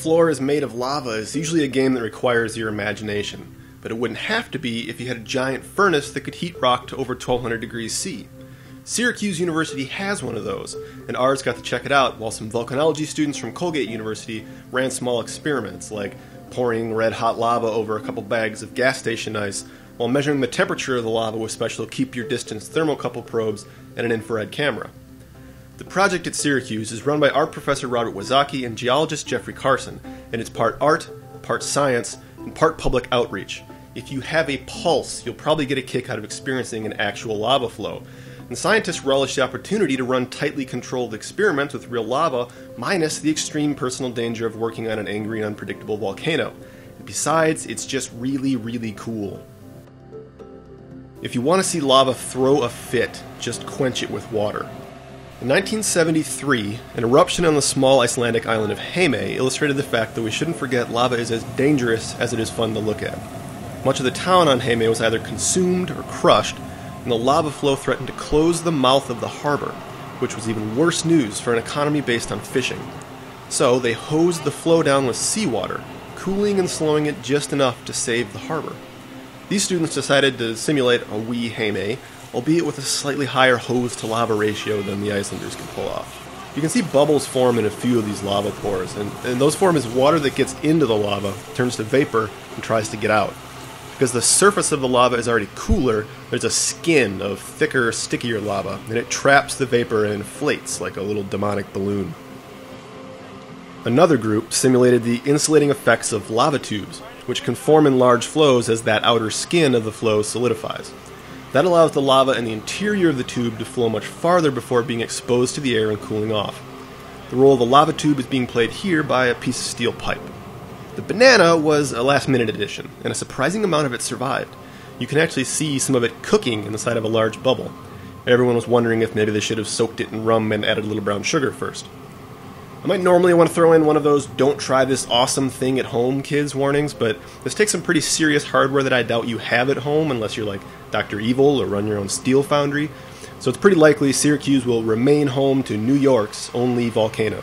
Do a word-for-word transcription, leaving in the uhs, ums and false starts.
floor is made of lava is usually a game that requires your imagination, but it wouldn't have to be if you had a giant furnace that could heat rock to over twelve hundred degrees C. Syracuse University has one of those, and ours got to check it out while some volcanology students from Colgate University ran small experiments, like pouring red-hot lava over a couple bags of gas station ice while measuring the temperature of the lava with special keep-your-distance thermocouple probes and an infrared camera. The project at Syracuse is run by art professor Robert Wazaki and geologist Jeffrey Carson, and it's part art, part science, and part public outreach. If you have a pulse, you'll probably get a kick out of experiencing an actual lava flow. And scientists relish the opportunity to run tightly controlled experiments with real lava, minus the extreme personal danger of working on an angry and unpredictable volcano. And besides, it's just really, really cool. If you want to see lava throw a fit, just quench it with water. In nineteen seventy-three, an eruption on the small Icelandic island of Heimaey illustrated the fact that we shouldn't forget lava is as dangerous as it is fun to look at. Much of the town on Heimaey was either consumed or crushed, and the lava flow threatened to close the mouth of the harbor, which was even worse news for an economy based on fishing. So they hosed the flow down with seawater, cooling and slowing it just enough to save the harbor. These students decided to simulate a wee Heimaey, albeit with a slightly higher hose-to-lava ratio than the Icelanders could pull off. You can see bubbles form in a few of these lava pores, and, and those form as water that gets into the lava, turns to vapor, and tries to get out. Because the surface of the lava is already cooler, there's a skin of thicker, stickier lava, and it traps the vapor and inflates like a little demonic balloon. Another group simulated the insulating effects of lava tubes, which can form in large flows as that outer skin of the flow solidifies. That allows the lava and the interior of the tube to flow much farther before being exposed to the air and cooling off. The role of the lava tube is being played here by a piece of steel pipe. The banana was a last-minute addition, and a surprising amount of it survived. You can actually see some of it cooking in the side of a large bubble. Everyone was wondering if maybe they should have soaked it in rum and added a little brown sugar first. I might normally want to throw in one of those "don't try this awesome thing at home, kids" warnings, but this takes some pretty serious hardware that I doubt you have at home unless you're like Doctor Evil or run your own steel foundry, so it's pretty likely Syracuse will remain home to New York's only volcano.